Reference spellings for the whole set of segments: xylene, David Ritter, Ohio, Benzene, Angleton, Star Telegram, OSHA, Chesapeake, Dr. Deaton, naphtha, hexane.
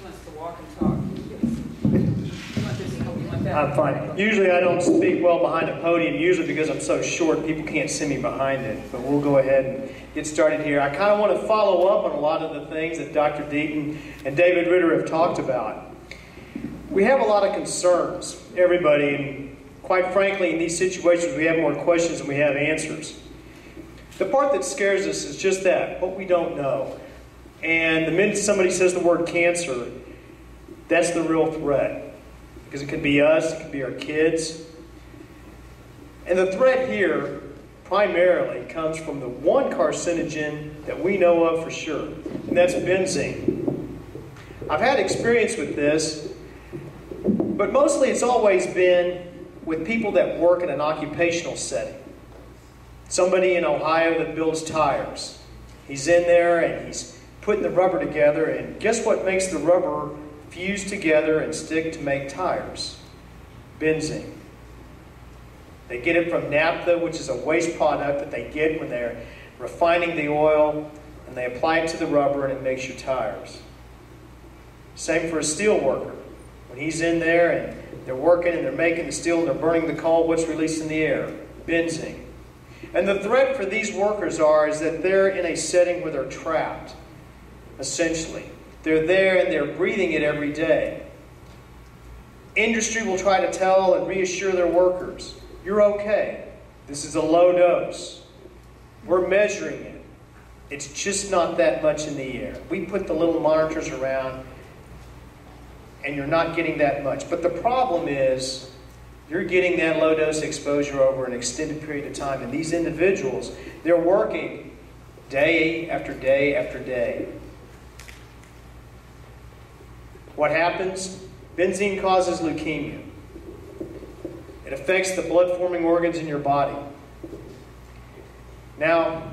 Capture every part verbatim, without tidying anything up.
He wants to walk and talk. I'm fine. Usually I don't speak well behind a podium, usually because I'm so short, people can't see me behind it. But we'll go ahead and get started here. I kind of want to follow up on a lot of the things that Doctor Deaton and David Ritter have talked about. We have a lot of concerns, everybody, and quite frankly, in these situations, we have more questions than we have answers. The part that scares us is just that, what we don't know. And the minute somebody says the word cancer, that's the real threat. Because it could be us, it could be our kids. And the threat here primarily comes from the one carcinogen that we know of for sure, and that's benzene. I've had experience with this, but mostly it's always been with people that work in an occupational setting. Somebody in Ohio that builds tires. He's in there and he's putting the rubber together, and guess what makes the rubber fuse together and stick to make tires? Benzene. They get it from naphtha, which is a waste product that they get when they're refining the oil, and they apply it to the rubber and it makes your tires. Same for a steel worker. When he's in there and they're working and they're making the steel and they're burning the coal, what's released in the air? Benzene. And the threat for these workers are is that they're in a setting where they're trapped. Essentially, they're there and they're breathing it every day. Industry will try to tell and reassure their workers, you're okay. This is a low dose. We're measuring it. It's just not that much in the air. We put the little monitors around and you're not getting that much. But the problem is you're getting that low dose exposure over an extended period of time. And these individuals, they're working day after day after day. What happens? Benzene causes leukemia. It affects the blood-forming organs in your body. Now,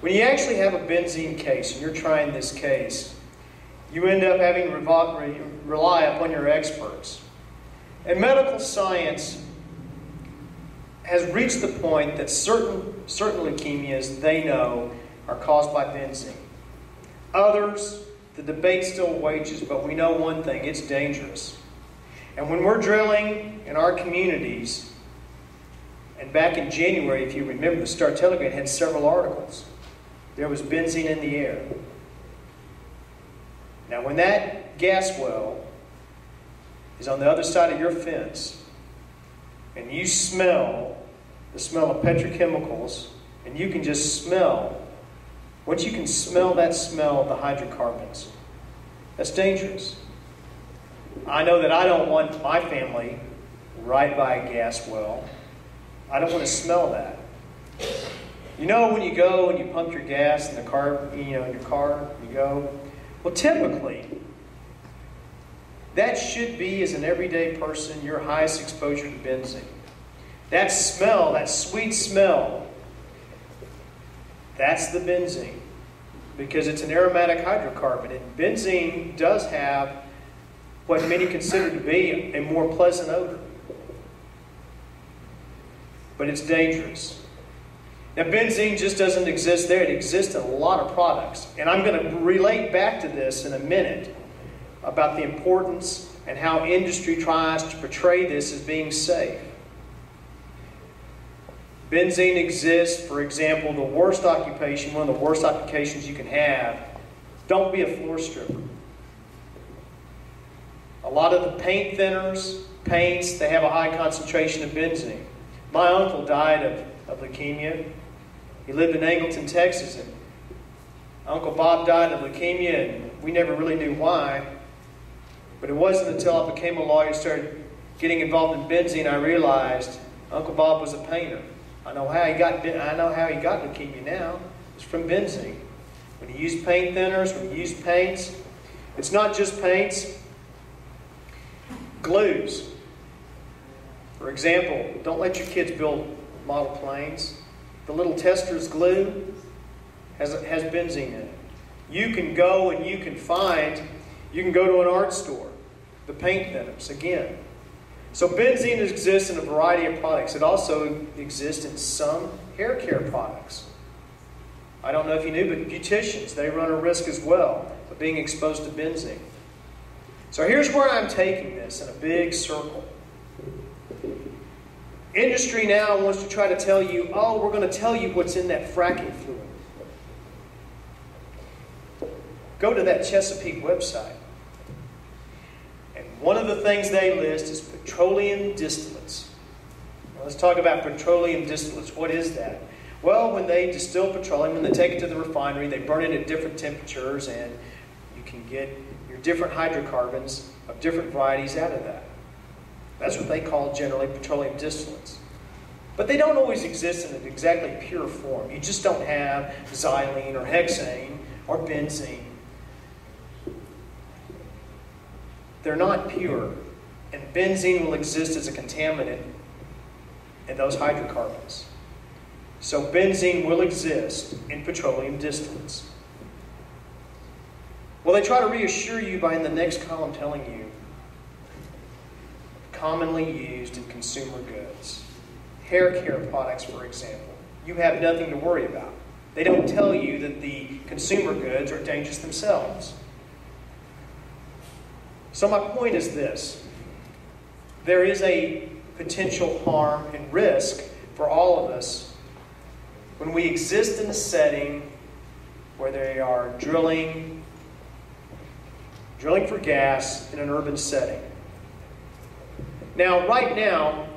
when you actually have a benzene case and you're trying this case, you end up having to rely upon your experts. And medical science has reached the point that certain, certain leukemias they know are caused by benzene. Others, the debate still wages, but we know one thing, it's dangerous. And when we're drilling in our communities, and back in January, if you remember, the Star Telegram had several articles. There was benzene in the air. Now when that gas well is on the other side of your fence, and you smell the smell of petrochemicals, and you can just smell. Once you can smell that smell of the hydrocarbons, that's dangerous. I know that I don't want my family right by a gas well. I don't want to smell that. You know, when you go and you pump your gas in the car, you know, in your car, you go. Well, typically, that should be, as an everyday person, your highest exposure to benzene. That smell, that sweet smell, that's the benzene, because it's an aromatic hydrocarbon. And benzene does have what many consider to be a more pleasant odor. But it's dangerous. Now, benzene just doesn't exist there. It exists in a lot of products. And I'm going to relate back to this in a minute about the importance and how industry tries to portray this as being safe. Benzene exists, for example, the worst occupation, one of the worst occupations you can have. Don't be a floor stripper. A lot of the paint thinners, paints, they have a high concentration of benzene. My uncle died of, of leukemia. He lived in Angleton, Texas, and Uncle Bob died of leukemia, and we never really knew why. But it wasn't until I became a lawyer and started getting involved in benzene I realized Uncle Bob was a painter. I know how he got, I know how he got leukemia now. It's from benzene. When he used paint thinners, when he used paints, it's not just paints. Glues. For example, don't let your kids build model planes. The little tester's glue has, has benzene in it. You can go and you can find, you can go to an art store. The paint thinners, again. So benzene exists in a variety of products. It also exists in some hair care products. I don't know if you knew, but beauticians, they run a risk as well. of being exposed to benzene. So here's where I'm taking this in a big circle. Industry now wants to try to tell you, oh, we're going to tell you what's in that fracking fluid. Go to that Chesapeake website. And one of the things they list is petroleum distillates. Now, let's talk about petroleum distillates. What is that? Well, when they distill petroleum and they take it to the refinery, they burn it at different temperatures, and you can get your different hydrocarbons of different varieties out of that. That's what they call generally petroleum distillates. But they don't always exist in an exactly pure form. You just don't have xylene or hexane or benzene. They're not pure, and benzene will exist as a contaminant in those hydrocarbons. So benzene will exist in petroleum distillates. Well, they try to reassure you by in the next column telling you commonly used in consumer goods. Hair care products, for example, you have nothing to worry about. They don't tell you that the consumer goods are dangerous themselves. So my point is this. There is a potential harm and risk for all of us when we exist in a setting where they are drilling, drilling for gas in an urban setting. Now, right now,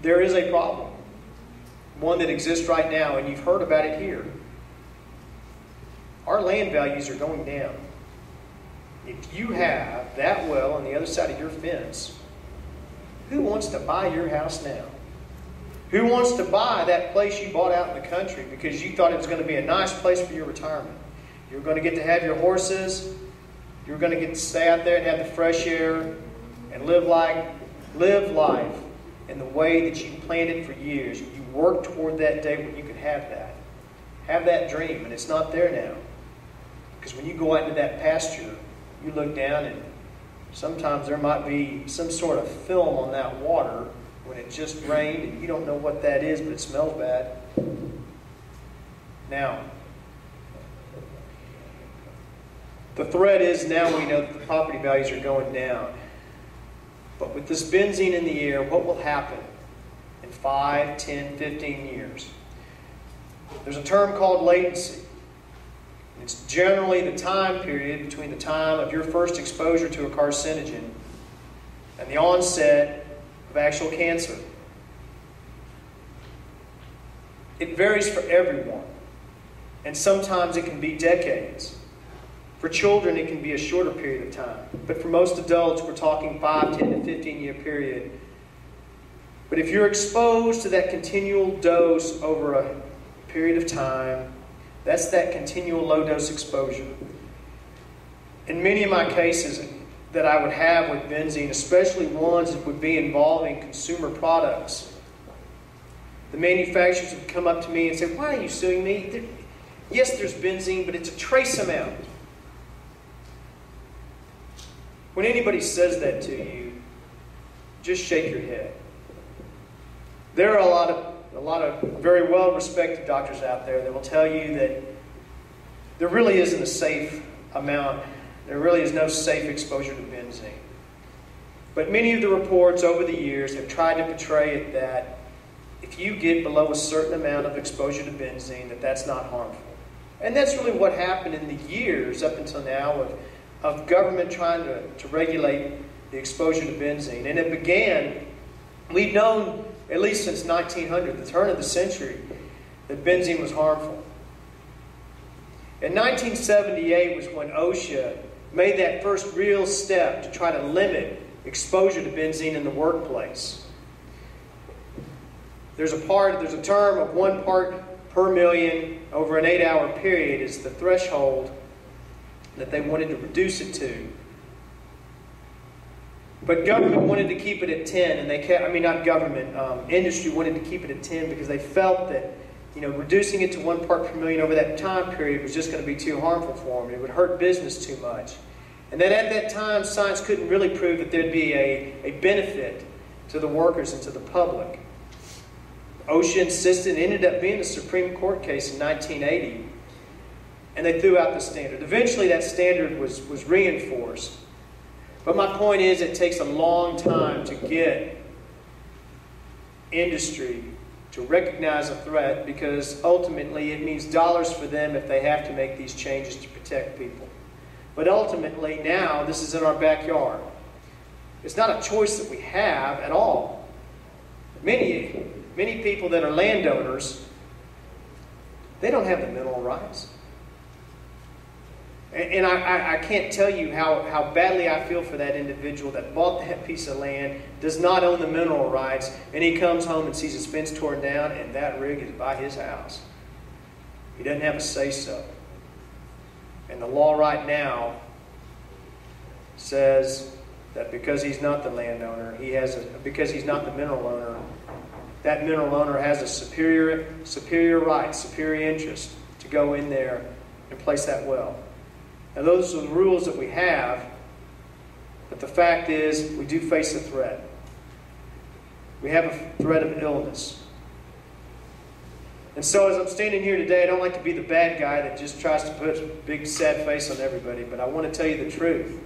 there is a problem, one that exists right now, and you've heard about it here. Our land values are going down. If you have that well on the other side of your fence, who wants to buy your house now? Who wants to buy that place you bought out in the country because you thought it was going to be a nice place for your retirement? You're going to get to have your horses. You're going to get to stay out there and have the fresh air and live like, live life in the way that you planned it for years. You worked toward that day when you could have that. Have that dream, and it's not there now. Because when you go out into that pasture, you look down, and sometimes there might be some sort of film on that water when it just rained, and you don't know what that is, but it smells bad. Now, the threat is now we know that the property values are going down. But with this benzene in the air, what will happen in five, ten, fifteen years? There's a term called latency. It's generally the time period between the time of your first exposure to a carcinogen and the onset of actual cancer. It varies for everyone, and sometimes it can be decades. For children, it can be a shorter period of time. But for most adults, we're talking five, ten, to fifteen year period. But if you're exposed to that continual dose over a period of time, that's that continual low dose exposure. In many of my cases that I would have with benzene, especially ones that would be involving consumer products, the manufacturers would come up to me and say, why are you suing me? There, yes, there's benzene, but it's a trace amount. When anybody says that to you, just shake your head. There are a lot of, a lot of very well-respected doctors out there that will tell you that there really isn't a safe amount. There really is no safe exposure to benzene. But many of the reports over the years have tried to portray it that if you get below a certain amount of exposure to benzene, that that's not harmful. And that's really what happened in the years up until now of of government trying to, to regulate the exposure to benzene. And it began, we've known at least since nineteen hundred, the turn of the century, that benzene was harmful. In nineteen seventy-eight was when OSHA made that first real step to try to limit exposure to benzene in the workplace. There's a part, there's a term of one part per million over an eight hour period is the threshold that they wanted to reduce it to. But government wanted to keep it at ten, and they kept, I mean not government, um, industry wanted to keep it at ten because they felt that, you know, reducing it to one part per million over that time period was just going to be too harmful for them. It would hurt business too much. And then at that time, science couldn't really prove that there'd be a, a benefit to the workers and to the public. OSHA insisted, and ended up being a Supreme Court case in nineteen eighty. and they threw out the standard. Eventually that standard was, was reinforced. But my point is, it takes a long time to get industry to recognize a threat, because ultimately it means dollars for them if they have to make these changes to protect people. But ultimately now this is in our backyard. It's not a choice that we have at all. Many, many people that are landowners, they don't have the mineral rights. And, and I, I, I can't tell you how, how badly I feel for that individual that bought that piece of land, does not own the mineral rights, and he comes home and sees his fence torn down and that rig is by his house. He doesn't have a say-so. And the law right now says that because he's not the landowner, he has a, because he's not the mineral owner, that mineral owner has a superior, superior right, superior interest to go in there and place that well. Now those are the rules that we have, but the fact is we do face a threat. We have a threat of illness. And so as I'm standing here today, I don't like to be the bad guy that just tries to put a big sad face on everybody, but I want to tell you the truth.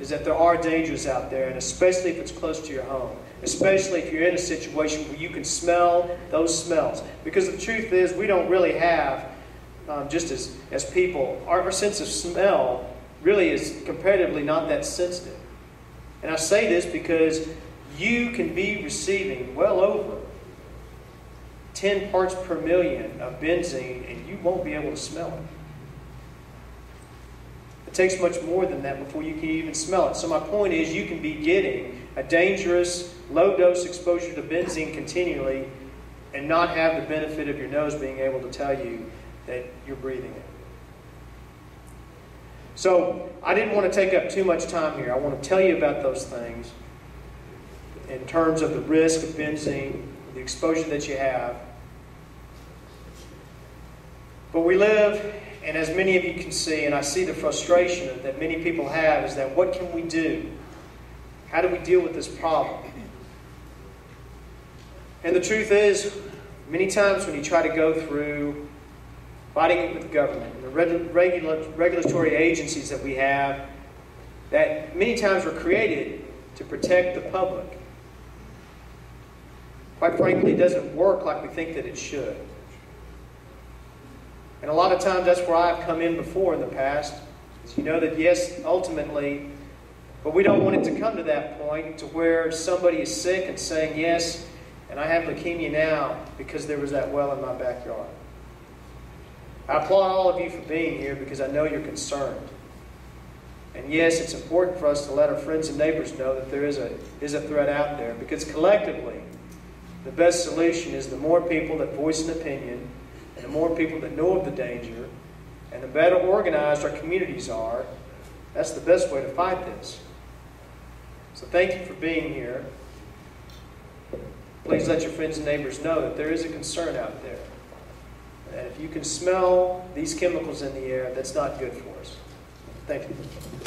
Is that there are dangers out there, and especially if it's close to your home. Especially if you're in a situation where you can smell those smells. Because the truth is, we don't really have, um, just as, as people, our, our sense of smell really is comparatively not that sensitive. And I say this because you can be receiving well over ten parts per million of benzene, and you won't be able to smell it. It takes much more than that before you can even smell it. So my point is, you can be getting a dangerous, low-dose exposure to benzene continually and not have the benefit of your nose being able to tell you that you're breathing it. So I didn't want to take up too much time here. I want to tell you about those things in terms of the risk of benzene, the exposure that you have. But we live, and as many of you can see, and I see the frustration that many people have, is that what can we do? How do we deal with this problem? And the truth is, many times when you try to go through fighting it with the government and the regula- regulatory agencies that we have, that many times were created to protect the public, quite frankly, it doesn't work like we think that it should. And a lot of times that's where I've come in before in the past, is you know that yes, ultimately, but we don't want it to come to that point to where somebody is sick and saying, yes, and I have leukemia now because there was that well in my backyard. I applaud all of you for being here because I know you're concerned. And yes, it's important for us to let our friends and neighbors know that there is a, is a threat out there, because collectively, the best solution is the more people that voice an opinion, and the more people that know of the danger, and the better organized our communities are, that's the best way to fight this. So thank you for being here. Please let your friends and neighbors know that there is a concern out there. And if you can smell these chemicals in the air, that's not good for us. Thank you.